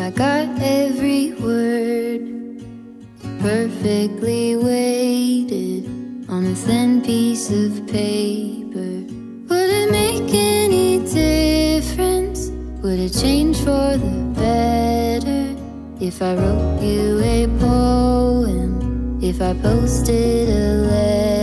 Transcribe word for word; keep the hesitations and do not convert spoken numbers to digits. I got every word perfectly weighted on a thin piece of paper. Would it make any difference? Would it change for the better if I wrote you a poem, if I posted a letter?